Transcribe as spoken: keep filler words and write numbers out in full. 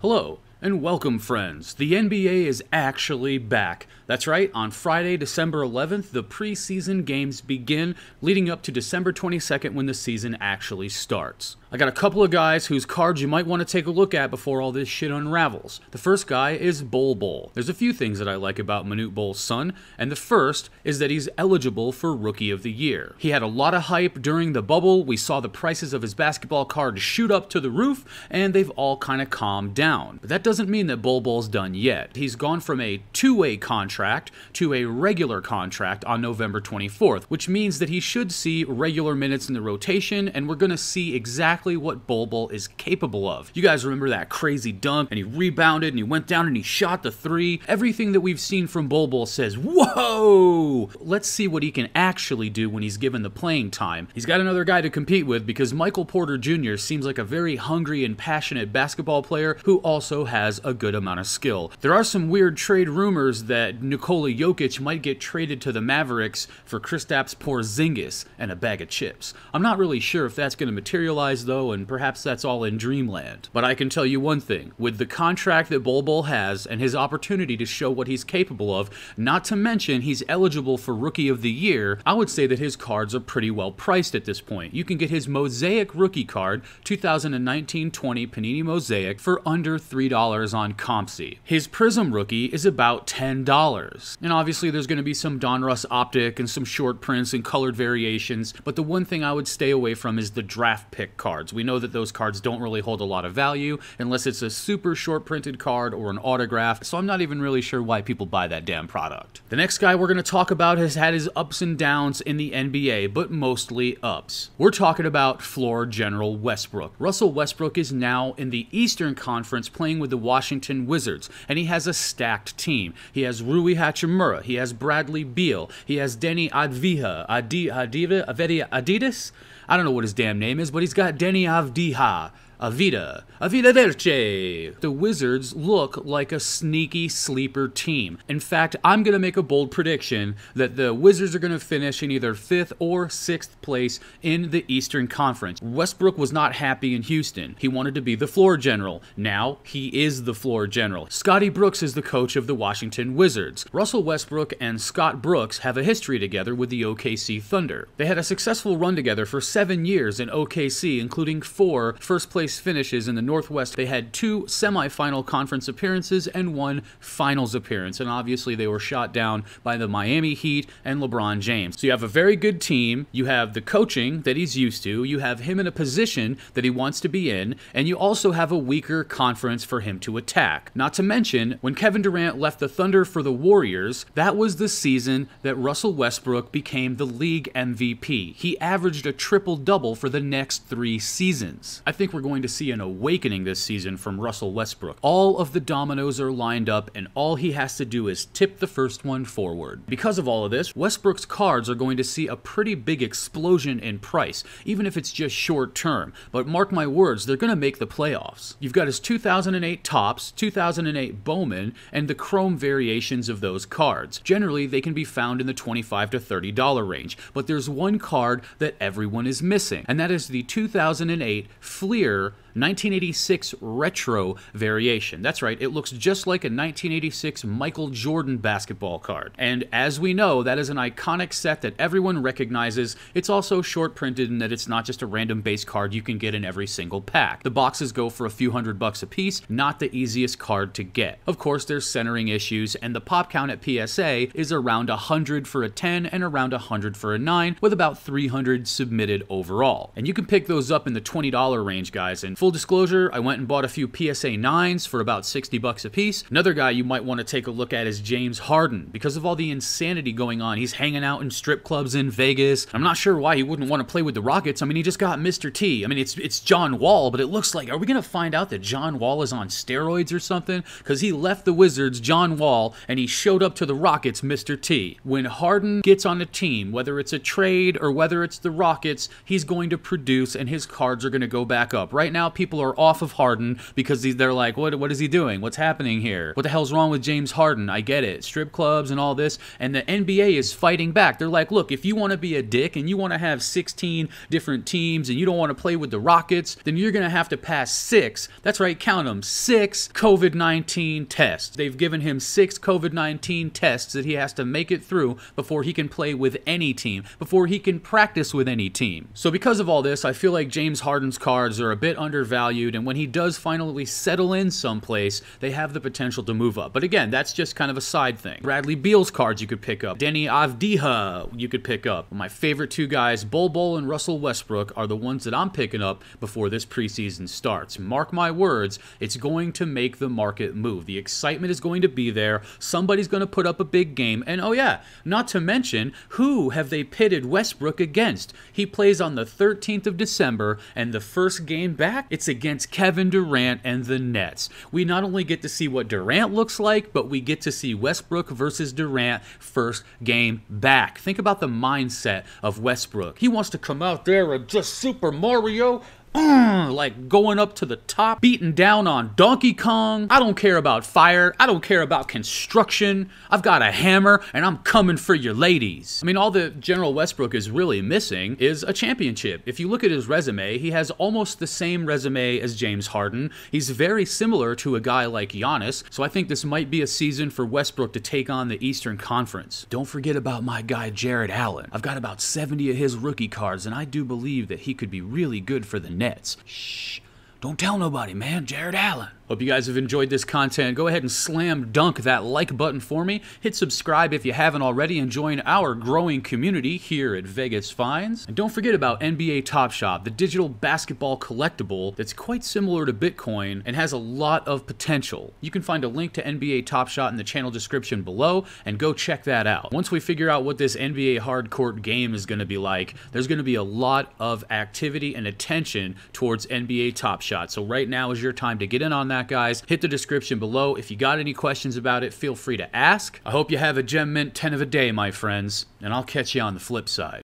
Hello, and welcome friends. The N B A is actually back. That's right, on Friday, December eleventh, the preseason games begin, leading up to December twenty-second when the season actually starts. I got a couple of guys whose cards you might want to take a look at before all this shit unravels. The first guy is Bol Bol. There's a few things that I like about Manute Bol's son, and the first is that he's eligible for Rookie of the Year. He had a lot of hype during the bubble, we saw the prices of his basketball cards shoot up to the roof, and they've all kind of calmed down. But that doesn't mean that Bol Bol's done yet. He's gone from a two-way contract to a regular contract on November twenty-fourth, which means that he should see regular minutes in the rotation, and we're going to see exactly what Bol Bol is capable of. You guys remember that crazy dunk, and he rebounded, and he went down, and he shot the three. Everything that we've seen from Bol Bol says, whoa! Let's see what he can actually do when he's given the playing time. He's got another guy to compete with because Michael Porter Junior seems like a very hungry and passionate basketball player who also has a good amount of skill. There are some weird trade rumors that Nikola Jokic might get traded to the Mavericks for Kristaps Porzingis and a bag of chips. I'm not really sure if that's going to materialize though, and perhaps that's all in dreamland. But I can tell you one thing, with the contract that Bol Bol has and his opportunity to show what he's capable of, not to mention he's eligible for Rookie of the Year, I would say that his cards are pretty well priced at this point. You can get his Mosaic rookie card, two thousand nineteen twenty Panini Mosaic, for under three dollars on CompSee. His Prism rookie is about ten dollars. And obviously there's going to be some Donruss optic and some short prints and colored variations, but the one thing I would stay away from is the draft pick cards. We know that those cards don't really hold a lot of value unless it's a super short printed card or an autograph, so I'm not even really sure why people buy that damn product. The next guy we're going to talk about has had his ups and downs in the N B A, but mostly ups. We're talking about floor general Westbrook. Russell Westbrook is now in the Eastern Conference playing with the Washington Wizards, and he has a stacked team. He has Rui Hachimura, he has Bradley Beal, he has Deni Avdija, Adi, Adiva, Avedia, Adidas? I don't know what his damn name is, but he's got Deni Avdija. Avdija, Avdija. The Wizards look like a sneaky sleeper team. In fact, I'm going to make a bold prediction that the Wizards are going to finish in either fifth or sixth place in the Eastern Conference. Westbrook was not happy in Houston. He wanted to be the floor general. Now he is the floor general. Scotty Brooks is the coach of the Washington Wizards. Russell Westbrook and Scott Brooks have a history together with the O K C Thunder. They had a successful run together for seven years in O K C, including four first place finishes in the Northwest. They had two semifinal conference appearances and one finals appearance, and obviously they were shot down by the Miami Heat and LeBron James. So you have a very good team, you have the coaching that he's used to, you have him in a position that he wants to be in, and you also have a weaker conference for him to attack. Not to mention, when Kevin Durant left the Thunder for the Warriors, that was the season that Russell Westbrook became the league M V P. He averaged a triple-double for the next three seasons. I think we're going to see an awakening this season from Russell Westbrook. All of the dominoes are lined up, and all he has to do is tip the first one forward. Because of all of this, Westbrook's cards are going to see a pretty big explosion in price, even if it's just short term. But mark my words, they're going to make the playoffs. You've got his two thousand eight Topps, two thousand eight Bowman, and the chrome variations of those cards. Generally, they can be found in the twenty-five to thirty dollar range, but there's one card that everyone is missing, and that is the two thousand eight Fleer nineteen eighty-six retro variation. That's right, it looks just like a nineteen eighty-six Michael Jordan basketball card. And as we know, that is an iconic set that everyone recognizes. It's also short printed in that it's not just a random base card you can get in every single pack. The boxes go for a few hundred bucks a piece, not the easiest card to get. Of course, there's centering issues, and the pop count at P S A is around one hundred for a ten and around one hundred for a nine, with about three hundred submitted overall. And you can pick those up in the twenty dollar range, guys, and full Full disclosure, I went and bought a few P S A nines for about sixty bucks a piece. Another guy you might want to take a look at is James Harden. Because of all the insanity going on, he's hanging out in strip clubs in Vegas. I'm not sure why he wouldn't want to play with the Rockets. I mean, he just got Mister T. I mean, it's it's John Wall, but it looks like, are we going to find out that John Wall is on steroids or something? Because he left the Wizards, John Wall, and he showed up to the Rockets, Mister T. When Harden gets on a team, whether it's a trade or whether it's the Rockets, he's going to produce and his cards are going to go back up. Right now, now people are off of Harden because they're like, what, what is he doing? What's happening here? What the hell's wrong with James Harden? I get it. Strip clubs and all this. And the N B A is fighting back. They're like, look, if you want to be a dick and you want to have sixteen different teams and you don't want to play with the Rockets, then you're going to have to pass six. That's right. Count them. Six COVID nineteen tests. They've given him six COVID nineteen tests that he has to make it through before he can play with any team, before he can practice with any team. So because of all this, I feel like James Harden's cards are a bit undervalued, and when he does finally settle in someplace, they have the potential to move up. But again, that's just kind of a side thing. Bradley Beal's cards you could pick up. Deni Avdija you could pick up. My favorite two guys, Bol Bol and Russell Westbrook, are the ones that I'm picking up before this preseason starts. Mark my words, it's going to make the market move. The excitement is going to be there. Somebody's going to put up a big game. And oh yeah, not to mention, who have they pitted Westbrook against? He plays on the thirteenth of December, and the first game back, it's against Kevin Durant and the Nets. We not only get to see what Durant looks like, but we get to see Westbrook versus Durant first game back. Think about the mindset of Westbrook. He wants to come out there and just Super Mario, like going up to the top, beating down on Donkey Kong. I don't care about fire. I don't care about construction. I've got a hammer and I'm coming for your ladies. I mean, all that General Westbrook is really missing is a championship. If you look at his resume, he has almost the same resume as James Harden. He's very similar to a guy like Giannis. So I think this might be a season for Westbrook to take on the Eastern Conference. Don't forget about my guy, Jared Allen. I've got about seventy of his rookie cards, and I do believe that he could be really good for the Nets. Shh. Don't tell nobody, man. Jared Allen. Hope you guys have enjoyed this content. Go ahead and slam dunk that like button for me. Hit subscribe if you haven't already and join our growing community here at Vegas Finds. And don't forget about N B A Top Shot, the digital basketball collectible that's quite similar to Bitcoin and has a lot of potential. You can find a link to N B A Top Shot in the channel description below and go check that out. Once we figure out what this N B A hardcourt game is going to be like, there's going to be a lot of activity and attention towards N B A Top Shot. So right now is your time to get in on that, guys. Hit the description below. If you got any questions about it, feel free to ask. I hope you have a gem mint ten of a day, my friends, and I'll catch you on the flip side.